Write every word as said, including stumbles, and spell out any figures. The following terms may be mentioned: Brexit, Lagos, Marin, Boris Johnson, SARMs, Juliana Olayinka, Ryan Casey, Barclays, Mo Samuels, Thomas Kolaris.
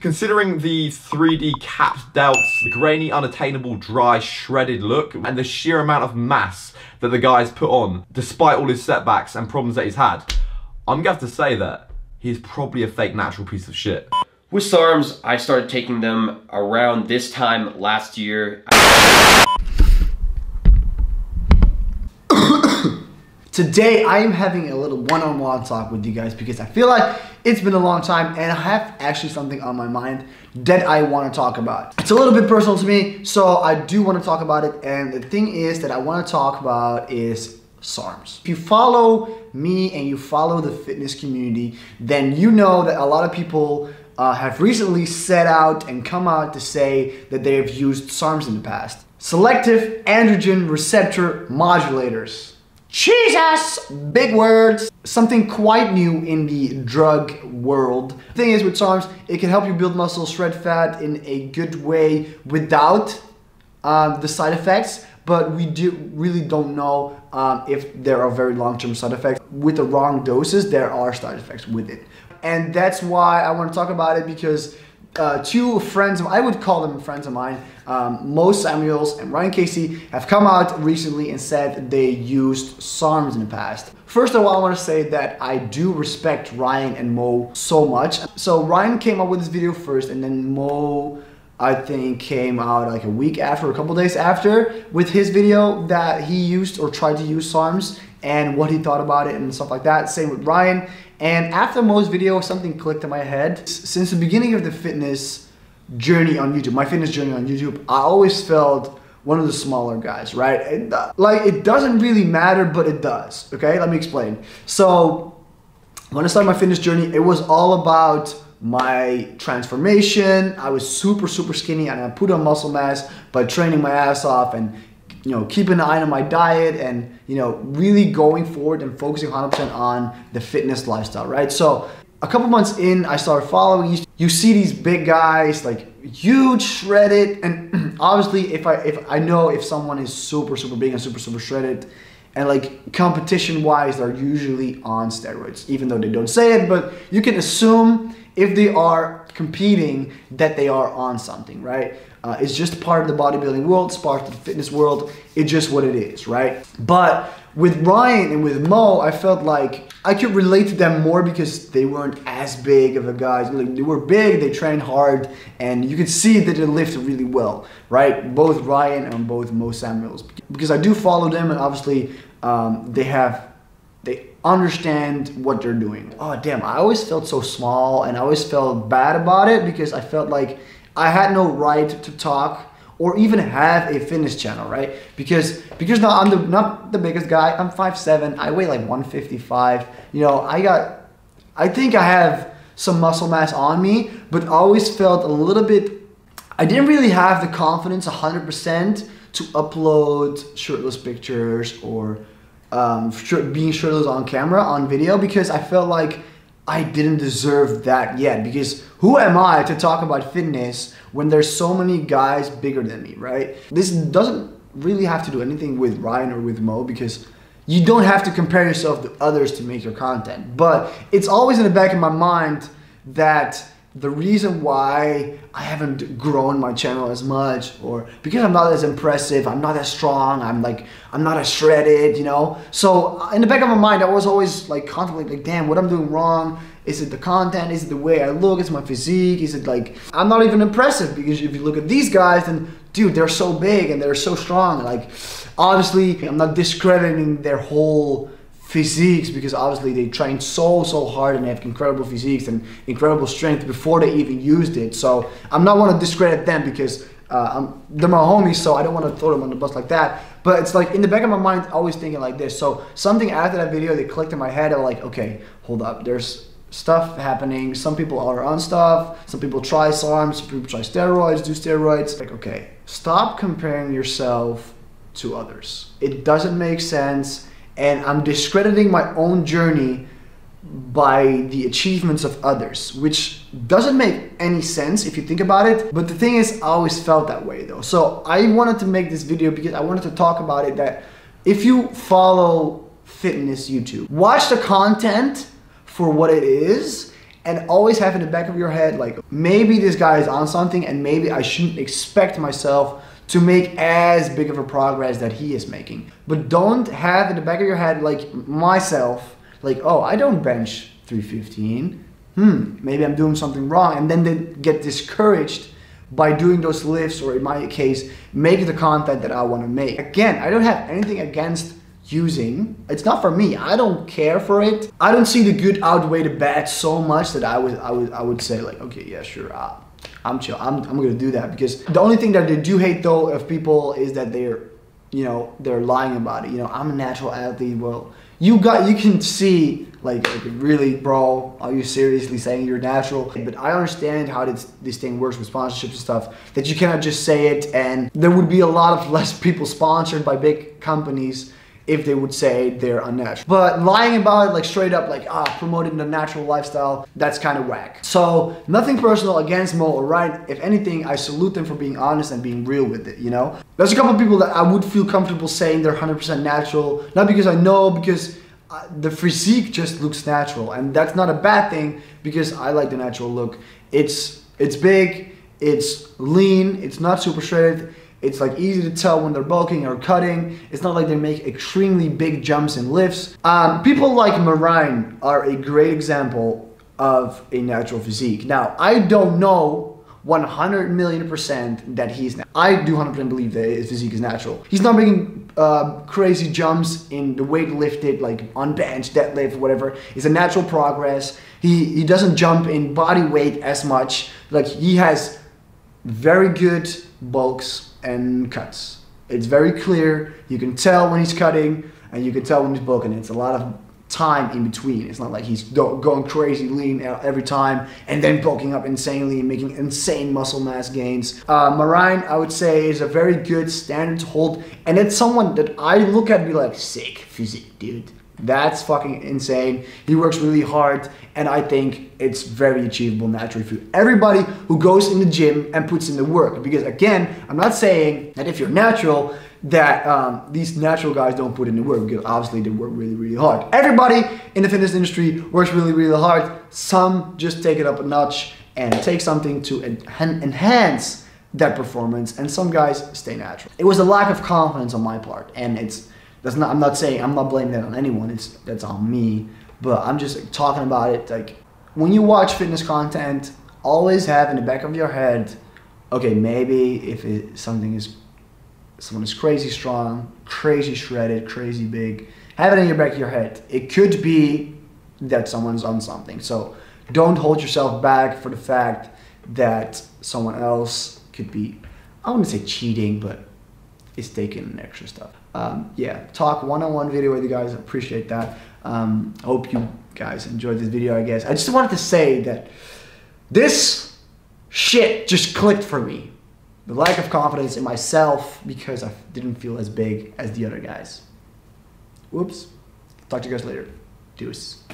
Considering the three D capped delts, the grainy, unattainable, dry, shredded look, and the sheer amount of mass that the guy's put on, despite all his setbacks and problems that he's had, I'm gonna have to say that he's probably a fake natural piece of shit. With SARMs, I started taking them around this time last year. Today, I am having a little one-on-one talk with you guys because I feel like it's been a long time and I have actually something on my mind that I want to talk about. It's a little bit personal to me, so I do want to talk about it. And the thing is that I want to talk about is SARMs. If you follow me and you follow the fitness community, then you know that a lot of people uh, have recently set out and come out to say that they have used SARMs in the past. Selective androgen receptor modulators. Jesus! Big words. Something quite new in the drug world. The thing is with SARMs, it can help you build muscle, shred fat in a good way without um, the side effects, but we do really don't know um, if there are very long-term side effects. With the wrong doses, there are side effects with it. And that's why I want to talk about it because Uh, two friends, of, I would call them friends of mine, um, Mo Samuels and Ryan Casey, have come out recently and said they used SARMs in the past. First of all, I want to say that I do respect Ryan and Mo so much. So Ryan came up with this video first, and then Mo, I think, came out like a week after, a couple days after, with his video that he used or tried to use SARMs and what he thought about it and stuff like that. Same with Ryan. And after Mo's video, something clicked in my head. Since the beginning of the fitness journey on YouTube, my fitness journey on YouTube, I always felt one of the smaller guys, right? It, like, it doesn't really matter, but it does, okay? Let me explain. So, when I started my fitness journey, it was all about my transformation. I was super, super skinny, and I put on muscle mass by training my ass off and, you know, keeping an eye on my diet and, you know, really going forward and focusing one hundred percent on the fitness lifestyle, right? So a couple months in, I started following you. You see these big guys, like huge, shredded, and obviously if I if I know if someone is super, super big and super, super shredded, and like competition-wise, they're usually on steroids, even though they don't say it, but you can assume if they are competing that they are on something, right? Uh, it's just part of the bodybuilding world, it's part of the fitness world, it's just what it is, right? But with Ryan and with Mo, I felt like I could relate to them more because they weren't as big of a guys. Like, they were big, they trained hard, and you could see that they lifted really well, right? Both Ryan and both Mo Samuels. Because I do follow them, and obviously um, they have, they understand what they're doing. Oh damn, I always felt so small, and I always felt bad about it because I felt like I had no right to talk or even have a fitness channel, right? Because because now I'm the, not the biggest guy. I'm five seven. I weigh like one fifty-five. You know, I got, I think I have some muscle mass on me, but always felt a little bit. I didn't really have the confidence one hundred percent to upload shirtless pictures or um, being shirtless on camera, on video, because I felt like I didn't deserve that yet, because who am I to talk about fitness when there's so many guys bigger than me, right? This doesn't really have to do anything with Ryan or with Mo, because you don't have to compare yourself to others to make your content. But it's always in the back of my mind that the reason why I haven't grown my channel as much, or because I'm not as impressive, I'm not as strong, I'm like, I'm not as shredded, you know? So in the back of my mind, I was always like contemplating, like, damn, what I'm doing wrong? Is it the content? Is it the way I look? Is it my physique? Is it like, I'm not even impressive, because if you look at these guys, then dude, they're so big and they're so strong. Like, obviously I'm not discrediting their whole physiques, because obviously they trained so so hard and they have incredible physiques and incredible strength before they even used it. So I'm not want to discredit them, because uh, I'm, they're my homies, so I don't want to throw them on the bus like that. But it's like in the back of my mind, always thinking like this. So something after that video, they clicked in my head. I'm like, okay, hold up. There's stuff happening. Some people are on stuff. Some people try SARMs. Some people try steroids. Do steroids. Like, okay, stop comparing yourself to others. It doesn't make sense. And I'm discrediting my own journey by the achievements of others, which doesn't make any sense if you think about it. But the thing is, I always felt that way though. So I wanted to make this video because I wanted to talk about it, that if you follow fitness YouTube, watch the content for what it is and always have in the back of your head, like, maybe this guy is on something and maybe I shouldn't expect myself to make as big of a progress that he is making. But don't have in the back of your head, like myself, like, oh, I don't bench three fifteen. Hmm, maybe I'm doing something wrong. And then they get discouraged by doing those lifts, or in my case, make the content that I want to make. Again, I don't have anything against using. It's not for me. I don't care for it. I don't see the good outweigh the bad so much that I would, I would, I would say like, okay, yeah, sure. Uh, I'm chill. I'm, I'm gonna do that, because the only thing that they do hate though of people is that they're, you know, they're lying about it. You know, I'm a natural athlete. Well, you got, you can see like, okay, really, bro, are you seriously saying you're natural? But I understand how this, this thing works with sponsorships and stuff, that you cannot just say it, and there would be a lot of less people sponsored by big companies if they would say they're unnatural. But lying about it, like straight up, like, ah, promoting the natural lifestyle, that's kind of whack. So nothing personal against Mo or Ryan. If anything, I salute them for being honest and being real with it, you know? There's a couple of people that I would feel comfortable saying they're one hundred percent natural, not because I know, because uh, the physique just looks natural. And that's not a bad thing, because I like the natural look. It's, it's big, it's lean, it's not super shredded. It's like easy to tell when they're bulking or cutting. It's not like they make extremely big jumps and lifts. Um, people like Marin are a great example of a natural physique. Now, I don't know one hundred million percent that he's natural. I do one hundred percent believe that his physique is natural. He's not making uh, crazy jumps in the weight lifted, like on bench, deadlift, whatever. It's a natural progress. He, he doesn't jump in body weight as much. Like, he has very good bulks and cuts. It's very clear. You can tell when he's cutting and you can tell when he's bulking. It's a lot of time in between. It's not like he's going crazy lean every time and then bulking up insanely and making insane muscle mass gains. Uh, Marin, I would say, is a very good standard to hold, and it's someone that I look at and be like, sick physique, dude. That's fucking insane. He works really hard, and I think it's very achievable naturally for everybody who goes in the gym and puts in the work. Because again, I'm not saying that if you're natural, that um, these natural guys don't put in the work, because obviously they work really, really hard. Everybody in the fitness industry works really, really hard. Some just take it up a notch and take something to en- enhance that performance, and some guys stay natural. It was a lack of confidence on my part, and it's That's not, I'm not saying, I'm not blaming that on anyone, it's, that's on me, but I'm just like, talking about it, like, when you watch fitness content, always have in the back of your head, okay, maybe if it, something is, someone is crazy strong, crazy shredded, crazy big, have it in your back of your head. It could be that someone's on something, so don't hold yourself back for the fact that someone else could be, I wouldn't say cheating, but it's taking an extra stuff. Um, yeah, talk one-on-one video with you guys. I appreciate that. Um, hope you guys enjoyed this video, I guess. I just wanted to say that this shit just clicked for me. The lack of confidence in myself because I didn't feel as big as the other guys. Whoops. Talk to you guys later. Deuce.